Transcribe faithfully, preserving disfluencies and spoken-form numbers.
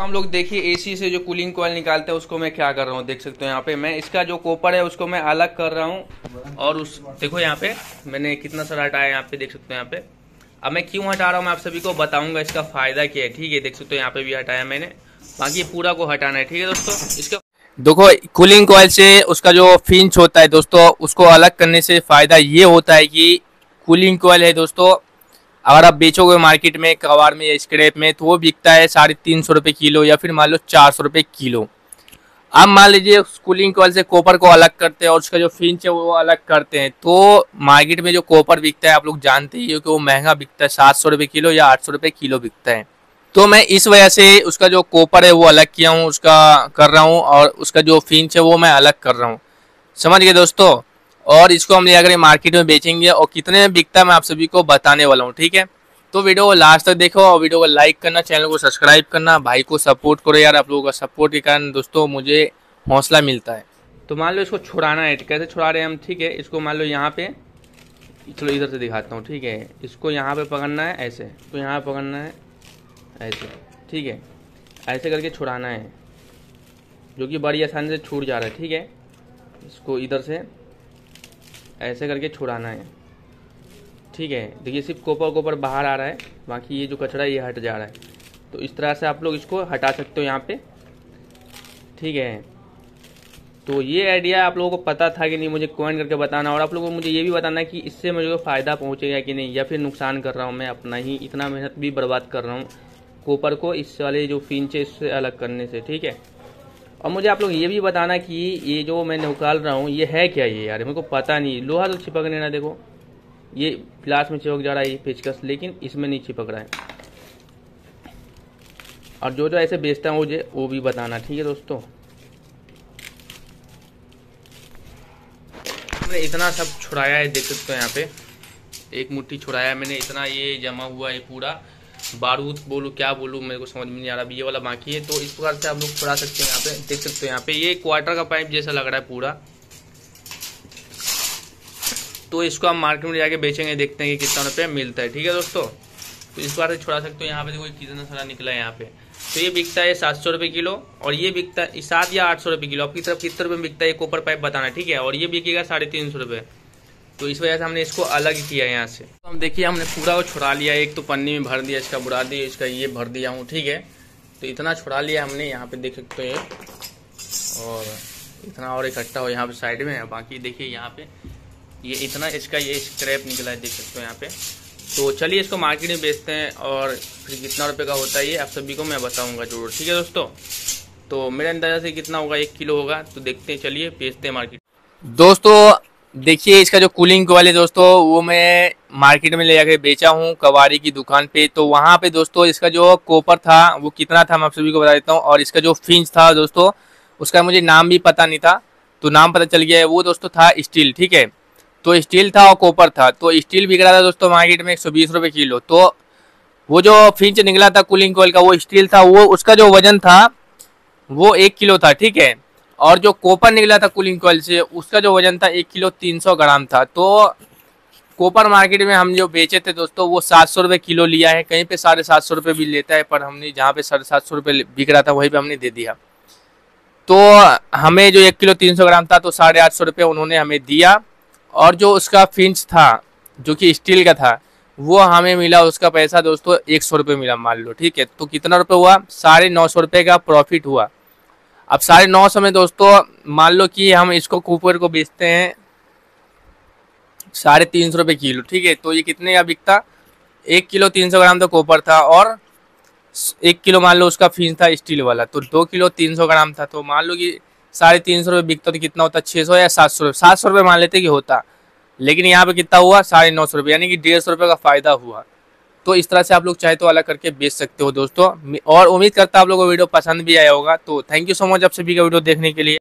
तो हम लोग देखिए एसी से जो कूलिंग कॉइल निकालते हैं उसको मैं क्या कर रहा हूँ, देख सकते हो यहाँ पे मैं इसका जो कॉपर है उसको मैं अलग कर रहा हूँ। और उस देखो यहाँ पे मैंने कितना सारा हटाया, यहाँ पे देख सकते हो। यहाँ पे अब मैं क्यों हटा रहा हूँ मैं आप सभी को बताऊंगा, इसका फायदा क्या है, ठीक है। देख सकते हो यहाँ पे भी हटाया मैंने, बाकी पूरा को हटाना है, ठीक है दोस्तों। इसका देखो कूलिंग कॉइल से उसका जो फिंच होता है दोस्तों, उसको अलग करने से फायदा ये होता है कि कूलिंग कॉइल है दोस्तों, अगर आप बेचोगे मार्केट में कबाड़ में या स्क्रैप में तो वो बिकता है साढ़े तीन सौ रुपये किलो या फिर मान लो चार सौ रुपये किलो। अब मान लीजिए कूलिंग कॉइल से कॉपर को अलग करते हैं और उसका जो फिंच है वो अलग करते हैं, तो मार्केट में जो कॉपर बिकता है आप लोग जानते ही हो कि वो महंगा बिकता है, सात सौ रुपये किलो या आठ सौ रुपये किलो बिकता है। तो मैं इस वजह से उसका जो कॉपर है वो अलग किया हूँ, उसका कर रहा हूँ, और उसका जो फिंच है वो मैं अलग कर रहा हूँ, समझ गए दोस्तों। और इसको हम ले जाकर मार्केट में बेचेंगे और कितने में बिकता है मैं आप सभी को बताने वाला हूँ, ठीक है। तो वीडियो को लास्ट तक देखो और वीडियो को लाइक करना, चैनल को सब्सक्राइब करना, भाई को सपोर्ट करो यार। आप लोगों का सपोर्ट के कारण दोस्तों मुझे हौसला मिलता है। तो मान लो इसको छुड़ाना है, कैसे छुड़ा रहे हैं हम, ठीक है। इसको मान लो यहाँ पे, चलो इधर से दिखाता हूँ, ठीक है। इसको यहाँ पे पकड़ना है ऐसे, तो यहाँ पकड़ना है ऐसे, ठीक है। ऐसे करके छुड़ाना है, जो कि बड़ी आसानी से छूट जा रहा है, ठीक है। इसको इधर से ऐसे करके छुड़ाना है, ठीक है। देखिए सिर्फ कोपर कोपर बाहर आ रहा है, बाकी ये जो कचरा ये हट जा रहा है। तो इस तरह से आप लोग इसको हटा सकते हो यहाँ पे, ठीक है। तो ये आइडिया आप लोगों को पता था कि नहीं, मुझे कमेंट करके बताना। और आप लोगों को मुझे ये भी बताना कि इससे मुझे फ़ायदा पहुँचेगा कि नहीं, या फिर नुकसान कर रहा हूँ मैं अपना ही, इतना मेहनत भी बर्बाद कर रहा हूँ कोपर को इस वाले जो फिंच है इससे अलग करने से, ठीक है। और मुझे आप लोग ये भी बताना कि ये जो मैं निकाल रहा हूँ ये है क्या, ये यार मेरे को पता नहीं। लोहा तो चिपकने ना, देखो ये ग्लास में चिपक जा रहा है ये पेचकस, लेकिन इसमें नहीं चिपक रहा है। और जो जो ऐसे बेचता हूँ मुझे वो भी बताना, ठीक है दोस्तों। मैंने इतना सब छुड़ाया है, देख सकते हो यहाँ पे एक मुट्ठी छुड़ाया मैंने, इतना ये जमा हुआ है पूरा बारूद, बोलूँ क्या बोलूँ मेरे को समझ में नहीं आ रहा। अभी ये वाला बाकी है, तो इस प्रकार से आप लोग छुड़ा सकते हैं। यहाँ पे देख सकते हो यहाँ पे ये क्वार्टर का पाइप जैसा लग रहा है पूरा, तो इसको हम मार्केट में जाके बेचेंगे, देखते हैं कि कितना रुपये मिलता है, ठीक है दोस्तों। तो इस प्रकार से छुड़ा सकते हो। यहाँ पे देखो कितना सारा निकला है यहाँ पे, तो ये बिकता है सात सौ रुपये किलो और ये बिकता है सात या आठ सौ रुपये किलो। आपकी तरफ कितने रुपये में बिकता है ये कोपर पाइप बताना, ठीक है। और ये बिकेगा साढ़े तीन सौ रुपये, तो इस वजह से हमने इसको अलग किया है यहाँ से। तो हम देखिए हमने पूरा वो छुड़ा लिया, एक तो पन्नी में भर दिया, इसका बुरा दिया, इसका ये भर दिया हूँ, ठीक है। तो इतना छुड़ा लिया हमने यहाँ पे, देख सकते हो ये, और इतना और इकट्ठा हो यहाँ पे साइड में। बाकी देखिए यहाँ पे ये इतना इसका ये स्क्रैप निकला है, देख सकते हो यहाँ पे। तो चलिए इसको मार्केट में बेचते हैं और फिर कितना रुपये का होता है ये आप सभी को मैं बताऊँगा जरूर, ठीक है दोस्तों। तो मेरे अंदाजा से कितना होगा, एक किलो होगा, तो देखते हैं, चलिए बेचते हैं मार्केट। दोस्तों देखिए इसका जो कूलिंग कॉइल है दोस्तों, वो मैं मार्केट में ले जाकर बेचा हूँ कबाड़ी की दुकान पे। तो वहाँ पे दोस्तों इसका जो कॉपर था वो कितना था मैं आप सभी को बता देता हूँ। और इसका जो फिंच था दोस्तों, उसका मुझे नाम भी पता नहीं था, तो नाम पता चल गया है, वो दोस्तों था स्टील, ठीक है। तो स्टील था और कॉपर था, तो स्टील बिक रहा था दोस्तों मार्केट में एक सौ बीस रुपये किलो। तो वो जो फिंच निकला था कूलिंग कॉइल का वो स्टील था, वो उसका जो वजन था वो एक किलो था, ठीक है। और जो कॉपर निकला था कूलिंग कॉइल से उसका जो वजन था एक किलो तीन सौ ग्राम था। तो कॉपर मार्केट में हम जो बेचे थे दोस्तों वो सात सौ रुपये किलो लिया है, कहीं पे साढ़े सात सौ रुपये भी लेता है, पर हमने जहाँ पे साढ़े सात सौ रुपये बिक रहा था वहीं पे हमने दे दिया। तो हमें जो एक किलो तीन सौ ग्राम था तो साढ़े आठ सौ रुपये उन्होंने हमें दिया। और जो उसका फिंच था जो कि स्टील का था वो हमें मिला, उसका पैसा दोस्तों एक सौ रुपये मिला मान लो, ठीक है। तो कितना रुपये हुआ, साढ़े नौ सौ रुपये का प्रॉफिट हुआ। अब साढ़े नौ सौ में दोस्तों मान लो कि हम इसको कूपर को बेचते हैं साढ़े तीन सौ रुपये किलो, ठीक है। तो ये कितने का बिकता, एक किलो तीन सौ ग्राम तो कॉपर था और एक किलो मान लो उसका फिंच था स्टील वाला, तो दो किलो तीन सौ ग्राम था। तो मान लो कि साढ़े तीन सौ रुपये बिकता तो कितना होता, छः सौ या सात सौ रुपये सात सौ रुपये मान लेते कि होता, लेकिन यहाँ पे कितना हुआ साढ़े नौ सौ रुपये, यानी कि डेढ़ सौ रुपये का फ़ायदा हुआ। तो इस तरह से आप लोग चाहे तो अलग करके बेच सकते हो दोस्तों। और उम्मीद करता हूं आप लोगों को वीडियो पसंद भी आया होगा। तो थैंक यू सो मच आप सभी का वीडियो देखने के लिए।